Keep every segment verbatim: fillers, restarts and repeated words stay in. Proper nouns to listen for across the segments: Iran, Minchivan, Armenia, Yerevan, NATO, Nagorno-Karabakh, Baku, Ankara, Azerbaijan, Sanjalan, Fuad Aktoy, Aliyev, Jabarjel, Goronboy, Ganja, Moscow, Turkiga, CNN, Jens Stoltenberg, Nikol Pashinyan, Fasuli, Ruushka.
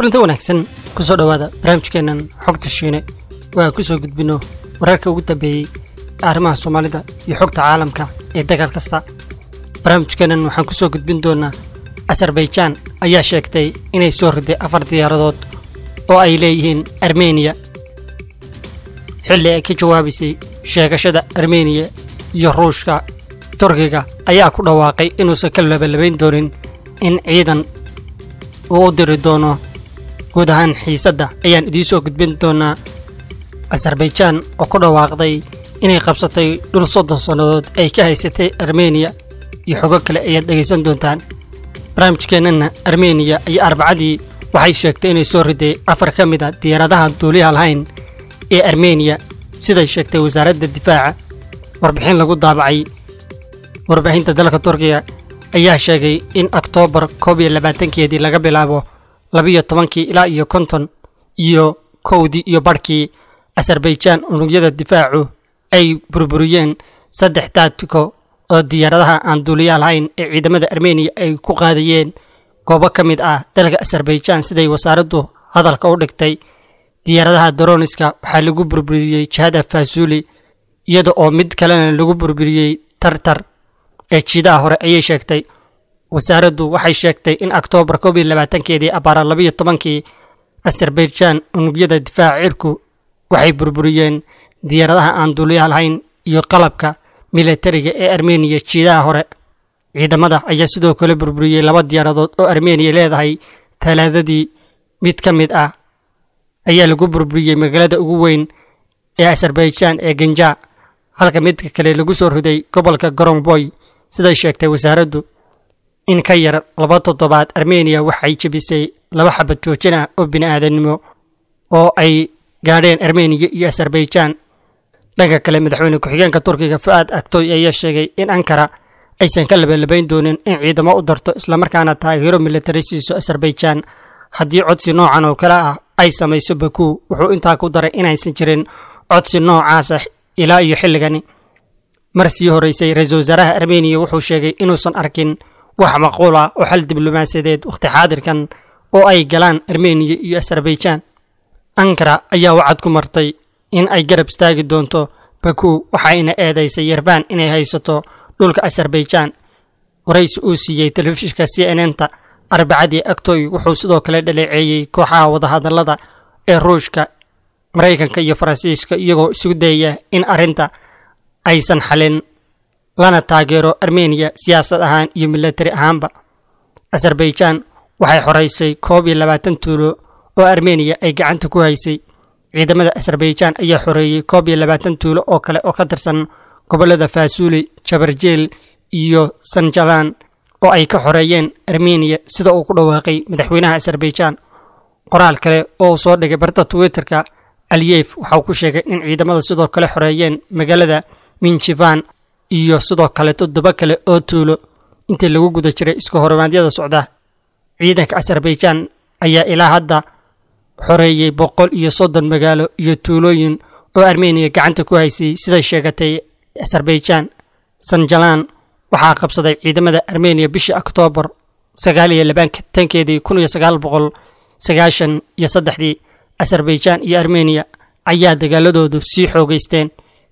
كلنا ونحسن كسر هذا برنامج كنا حقت الشينة وكسر قد بنو وركب قد بي أرمها الصومالية يحقت عالم كا يتذكر كسر برنامج كنا نحن كسر قد بندونا أذربيجان أي شيء إن يسرد أفردي أرضات أو أيليهن أرمينيا حلي كجوابسي شيء كشدة أرمينيا يروشكا تركيا أي أكو رواقي إنه سكلا بالبين دورين إن عيدا ودر دونه gudahan xiisadda ayaan idii soo gudbin doonaa Azerbaijan oo ku dhawaaqday inay qabsatay dhul soddon sanadood ay ka haysatay Armenia iyo xogo kale ayaad dhageysan doontaan barnaamijkeenana Armenia iyo arbacadii waxay sheegtay inay soo riday afar ka mid ah diyaaradaha duuliyaha lahayn ee Armenia sida ay sheegtay wasaaradda difaaca warbixin lagu daabacay warbaahinta dalka Turkiga ayaa sheegay in October koob iyo labaatankeedii laga bilaabo labiyo tobankii ilaa iyo konton iyo koodi iyo barkii Azerbaijan unugyada difaacu ay burburiyeen saddex taatiko oo diyaaradaha aan duuliyaha lahayn ee ciidamada Armenia ay ku qaadayeen goobo ka mid ah dalka Azerbaijan siday wasaaraddu hadalka u dhigtay diyaaradaha droniska waxaa lagu burburiyey jihada Fasuli iyada oo mid kalena lagu burburiyey tartar ee jiidaha hore ayay sheegtay wasaaraddu waxay sheegtay in October koob iyo labaatankeedii abaar labiyo tobankii Azerbaijan unugyada difaaca cirku waxay burburiyeen diyaaradaha aan duuliyaha lahayn iyo qalabka militariga ee Armenia jiidaha hore ciidamada ayaa sidoo kale burburiyay laba diyaaradood oo Armenia leedahay talaadadii mid ka mid ah ayaa lagu burburiyay magaalada ugu weyn ee Azerbaijan ee Ganja halka midka kale lagu soo riday gobolka Goronboy sida sheegtay wasaaraddu in ka yar laba toddobaad Armenia waxay jabisay laba xabad joojin ah oo bini'aadanimo oo ay gaadheen Armenia iyo Azerbaijan dhanka kale madaxweyne ku-xigeenka Turkiga Fuad Aktoy ayaa sheegay in Ankara aysan ka labalabayn doonin in ciidamo u darto isla markaana taageero militari siiso Azerbaijan haddii codsi noocan oo kale ah ay samayso Baku wuxuu intaa ku daray inaysan jirin codsi noocaas ah ilaa iyo xilligani marsi horeysay ra'iisul wasaaraha Armenia wuxuu sheegay inuusan arkin wax maqul ah oo xal diblomaasiyadeed waqti xaadirkan oo ay galaan Armenia iyo Azerbaijan Ankara ayaa wacad ku martay in ay garab istaagi doonto Baku waxayna eedeysay Yerevan inay haysato dhulka Azerbaijan waraysi uu siiyay telefishinka C N N-ta Arbacadii Aktoy wuxuu sidoo kale dhaleeceeyay kooxaha wadahadallada ee Ruushka Mareykanka iyo Faransiiska iyagoo isugu dayaya in arinta aysan xalin lana taageero Armenia siyaasad ahaan iyo militari ahaanba Azerbaijan waxay xoreysay koob iyo labaatan tuulo oo Armenia ay gacanta ku haysay ciidamada Azerbaijan ayaa xoreeyay koob iyo labaatan tuulo oo kale oo ka tirsan gobolada Fasuli, Jabarjel iyo Sanjalan oo ay ka xoreeyeen Armenia sida uu ku dhawaaqay madaxweynaha Azerbaijan qoraal kale oo soo dhigay barta Twitter-ka Aliyev waxa ku sheegay in ciidamada sidoo kale xoreeyeen magaalada Minchivan iyo sidoo kale toddoba kale oo tuulo inta lagu guda jiray isku horumaadyada socda ciidanka Azerbaijan ayaa ilaa hadda xoreeyay boqol iyo soddon magaalo iyo tuulooyin oo Armenia gacanta ku haysay sida sheegatay Azerbaijan Sanjalan waxaa qabsaday ciidamada Armenia bishii Oktoobar sagaal iyo labaatan-keedii Azerbaijan iyo Armenia ayaa dagaaladoodu sii xoogeysteen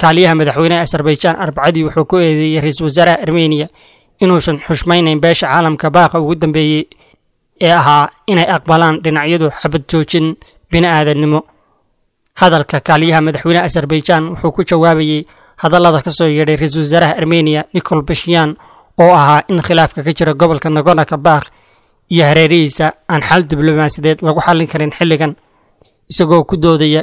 kaaliyaha madaxweynaha Azerbaijan arbacadii wuxuu ku eedeeyay ra'iisul wasaaraha Armenia inuusan xushmaynayn beesha caalamka baaqa ugu dambeeyay ee ahaa inay aqbalaan dhinacyadu xabad joojin bini'aadanimo hadalka kaaliyaha madaxweynaha Azerbaijan wuxuu ku jawaabayay hadallada ka soo yeedhay ra'iisul wasaaraha Armenia Nikol Pashinyan oo ahaa in khilaafka ka jira gobolka Nagorno-Karabakh iyo hareerihiisa aan xal diblomaasiyadeed lagu xallin karin xilligan isagoo ku doodaya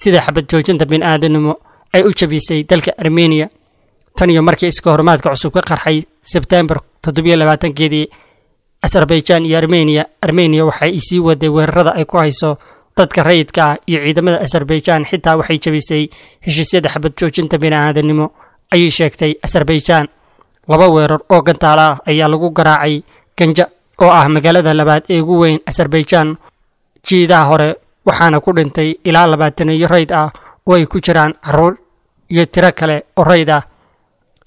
sida xabad joojinta bini'aadanimo ay u jabisay dalka Armenia tan iyo markii iska hormaadka cusub ka qarxay September toddoba iyo labaatankeedii Azerbaijan iyo Armenia. Armenia waxay isii waday weerarada ay ku hayso dadka rayidka ah iyo ciidamada Azerbaijan xitaa waxay jabisay heshiisyada xabad joojinta bini'aadanimo ayay sheegtay Azerbaijan. Laba weerar oo gantaala ah ayaa lagu garaacay Ganja oo ah magaalada labaad ee ugu weyn Azerbaijan jiidaha hore, waxaana ku dhintay ilaa labaatan iyo rayd ah oo ay ku jiraan caruur iyo tiro kale oo rayd ah.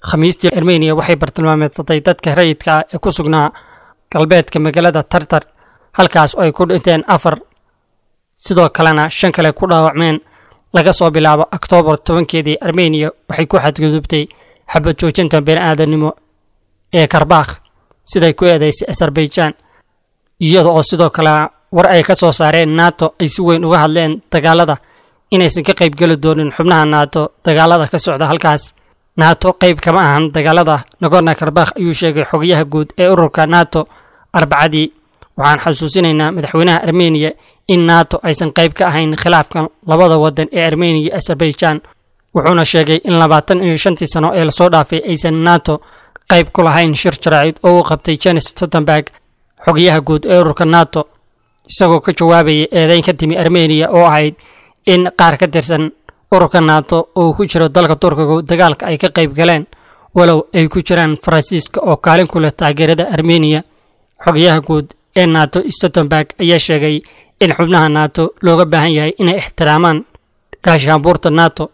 Khamiistii Armenia waxay bartilmaameedsatay dadka rayidka ah ee ku sugnaa galbeedka magaalada Tartar, halkaas oo ay ku dhinteen afar sidoo kalena shan kale ku dhaawacmeen. Laga soo bilaabo Oktoobar tobankeedii Armenia waxay ku xadgudubtay xabad joojinta bini'aadanimo ee Karbakh siday ku eedaysay Azerbaijan, iyadoo sidoo kale war ay ka soo saareen NATO ay si weyn uga hadleen dagaalada inaysan ka qayb geli doonin xubnaha NATO dagaalada ka socda halkaas. NATO qayb kama ahan dagaalada Nagorno-Karabakh, ayuu sheegay xogayaha guud ee ururka NATO Arbacadii. Waxaan xasuusinaynaa madaxweynaha Armenia in NATO aysan qayb ka ahayn khilaafkan labada wadan ee Armenia iyo Azerbaijan, wuxuuna sheegay in labaatan iyo shantii sano ee lasoo dhaafay aysan NATO qayb ku lahayn shir sharciyad oo qabtay Jens Stoltenberg, xogayaha guud ee ururka NATO, isagoo ka jawaabay eedayn ka timi Armenia oo ahayd in qaar ka tirsan ururka NATO oo ku jira dalka Turkiga dagaalka ay ka qayb galeen, walow ay ku jiraan Faransiiska oo kaalin ku leh taageerada Armenia. Xogayaha guud ee NATO Stoltenberg ayaa sheegay in xubnaha NATO looga baahan yahay inay ixtiraamaan gaashaanbuurta NATO.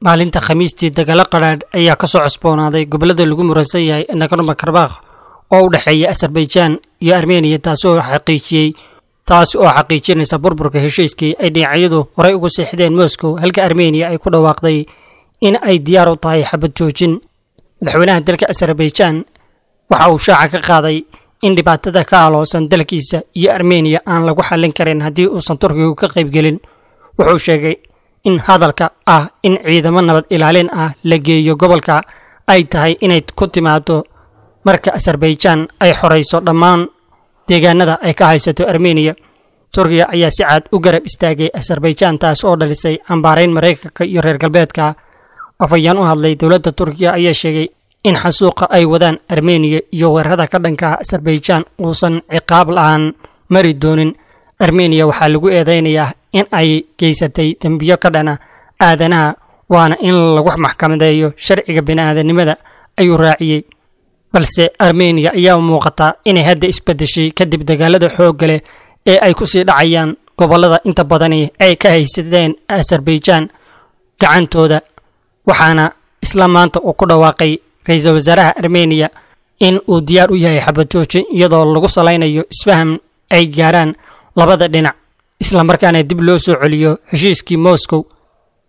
maalinta Khamiistii, dagaalo qaraadh ayaa ka soo cusboonaaday gobolada lagu muransan yahay ee Nagorno-Karabakh oo u dhexeeya Azerbaijan iyo Armenia, taas oo xaqiijiyay taas oo xaqiijinaysa burburka heshiiskii ay dhinacyadu horay ugu seexdeen Moscow, halka Armenia ay ku dhawaaqday in ay diyaar u tahay xabad joojin. Madaxweynaha dalka Azerbaijan waxa uu shaaca ka qaaday in dhibaatada ka aloosan dalkiisa iyo Armenia aan lagu xallin karin haddii uusan Turkigu ka qayb gelin. Wuxuu sheegay in hadalka ah in ciidamo nabad ilaalin ah la geeyo gobolka ay tahay inay ku timaado marka Azerbaijan ay xoreyso dhammaan deegaanada ay ka haysato Armenia. Turkiga ayaa si cad u garab istaagay Azerbaijan, taas oo dhalisay ambaarayn Mareykanka iyo reer galbeedka. Afayaan u hadlay dowladda Turkiga ayaa sheegay in xasuuqa ay wadaan Armenia iyo weerarada ka dhanka ah Azerbaijan uusan ciqaab la'aan mari doonin. Armenia waxaa lagu eedeynayaa in ay geysatay dambiyo ka dhana aadanaha, waana in lagu maxkamadeeyo sharciga bini'aadanimada ayuu raaciyay. balse Armenia ayaa muuqata inay hadda isbedeshay kadib dagaalada xoogga leh ee ay ku sii dhacayaan gobolada inta badan ay ka haysadeen Azerbaijan gacantooda, waxaana isla maanta uu ku dhawaaqay ra'iisul wasaaraha Armenia in uu diyaar u yahay xabad joojin, iyadoo lagu salaynayo isfaham ay gaaraan labada dhinac isla markaana dib loo soo celiyo heshiiskii Moscow.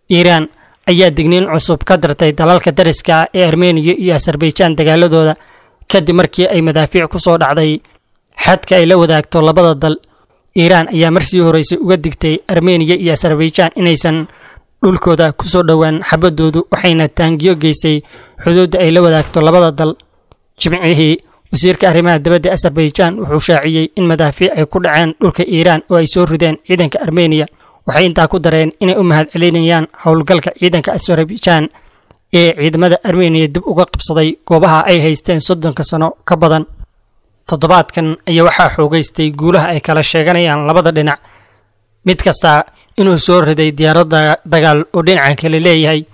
Iran ayaa digniin cusub ka dartay dalalka dariska ee Armenia iyo Azerbaijan dagaaladooda kadib markii ay madaafiic ku soo dhacday xadka ay la wadaagto labada dal. Iran ayaa markii horeysay uga digtay Armenia iyo Azerbaijan inaysan dhulkooda ku soo dhawaan xabadoodu, waxayna taangiyo geysay xuduudda ay la wadaagto labada dal. Jimcihii, wasiirka arrimaha dibadda Azerbaijan wuxuu shaaciyay in madaafiic ay ku dhaceen dhulka Iran oo ay soo rideen ciidanka Armenia. Waxay intaa ku dareen inay u mahad celinayaan howlgalka ciidanka Azerbaijan ee ciidamada Armenia dib uga qabsaday goobaha ay haysteen soddonka sano ka badan. Toddobaadkan ayaa waxaa xoogaystay guulaha ay kala sheeganayaan labada dhinac, mid kasta inuu soo riday diyaarad dagaal oo dhinacan kale leeyahay.